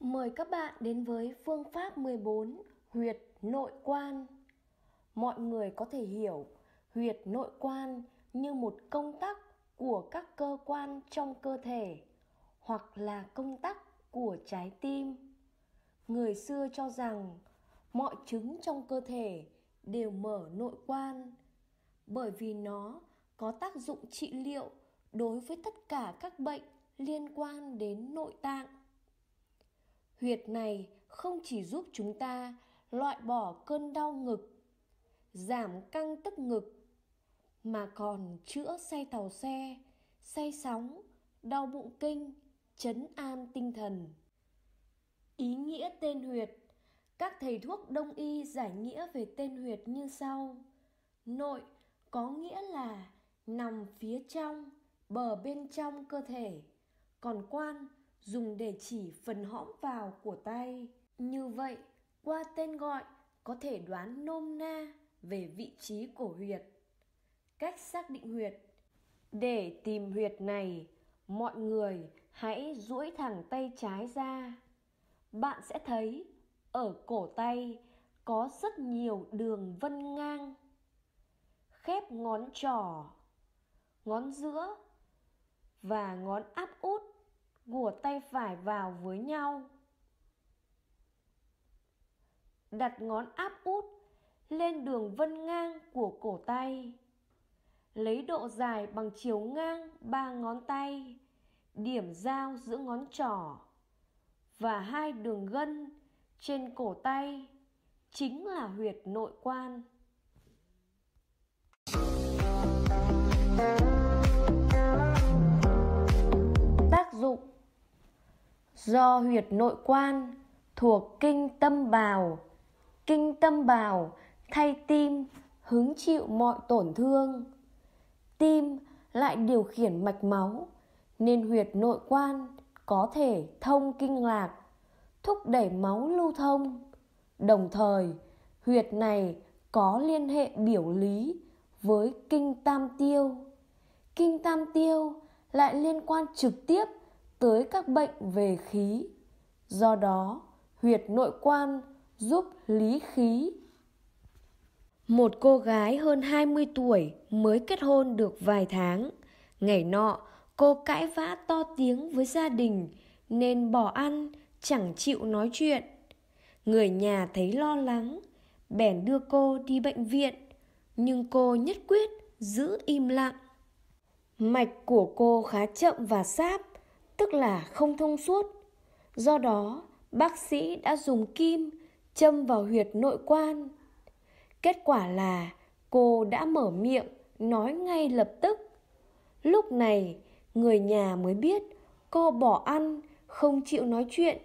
Mời các bạn đến với phương pháp 14, huyệt nội quan. Mọi người có thể hiểu huyệt nội quan như một công tắc của các cơ quan trong cơ thể, hoặc là công tắc của trái tim. Người xưa cho rằng mọi trứng trong cơ thể đều mở nội quan, bởi vì nó có tác dụng trị liệu đối với tất cả các bệnh liên quan đến nội tạng. Huyệt này không chỉ giúp chúng ta loại bỏ cơn đau ngực, giảm căng tức ngực, mà còn chữa say tàu xe, say sóng, đau bụng kinh, trấn an tinh thần. Ý nghĩa tên huyệt. Các thầy thuốc Đông y giải nghĩa về tên huyệt như sau. Nội có nghĩa là nằm phía trong, bờ bên trong cơ thể, còn quan dùng để chỉ phần hõm vào của tay. Như vậy, qua tên gọi có thể đoán nôm na về vị trí của huyệt. Cách xác định huyệt. Để tìm huyệt này, mọi người hãy duỗi thẳng tay trái ra. Bạn sẽ thấy ở cổ tay có rất nhiều đường vân ngang. Khép ngón trỏ, ngón giữa và ngón áp út của tay phải vào với nhau. Đặt ngón áp út lên đường vân ngang của cổ tay. Lấy độ dài bằng chiều ngang 3 ngón tay, điểm giao giữa ngón trỏ và 2 đường gân trên cổ tay chính là huyệt nội quan. Tác dụng. Do huyệt nội quan thuộc kinh tâm bào. Kinh tâm bào thay tim hứng chịu mọi tổn thương. Tim lại điều khiển mạch máu, nên huyệt nội quan có thể thông kinh lạc, thúc đẩy máu lưu thông. Đồng thời, huyệt này có liên hệ biểu lý với kinh tam tiêu. Kinh tam tiêu lại liên quan trực tiếp tới các bệnh về khí. Do đó, huyệt nội quan giúp lý khí. Một cô gái hơn 20 tuổi mới kết hôn được vài tháng. Ngày nọ, cô cãi vã to tiếng với gia đình nên bỏ ăn, chẳng chịu nói chuyện. Người nhà thấy lo lắng, bèn đưa cô đi bệnh viện, nhưng cô nhất quyết giữ im lặng. Mạch của cô khá chậm và sáp, tức là không thông suốt. Do đó, bác sĩ đã dùng kim châm vào huyệt nội quan. Kết quả là cô đã mở miệng nói ngay lập tức. Lúc này, người nhà mới biết cô bỏ ăn, không chịu nói chuyện,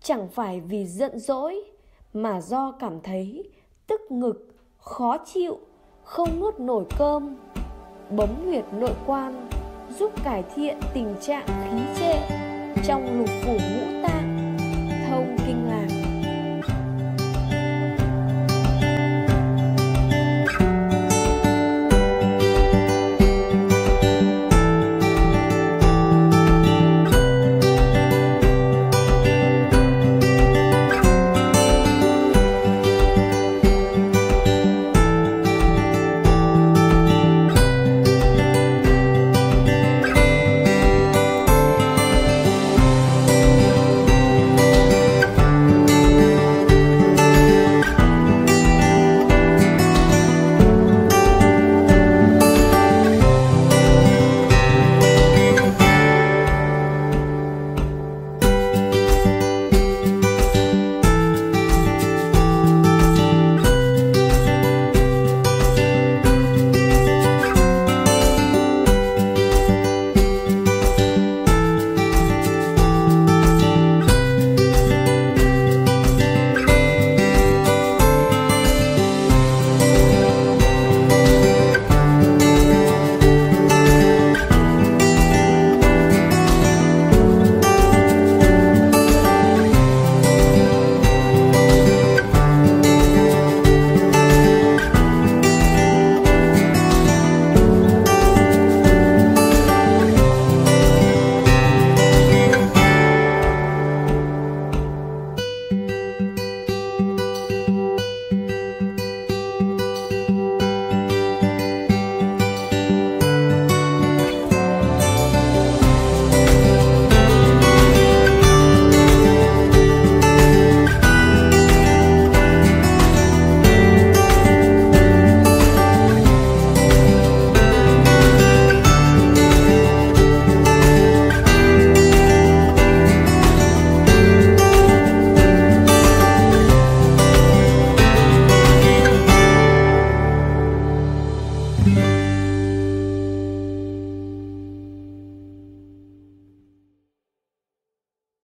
chẳng phải vì giận dỗi, mà do cảm thấy tức ngực, khó chịu, không nuốt nổi cơm. Bấm huyệt nội quan giúp cải thiện tình trạng khí trệ trong lục phủ ngũ tạng.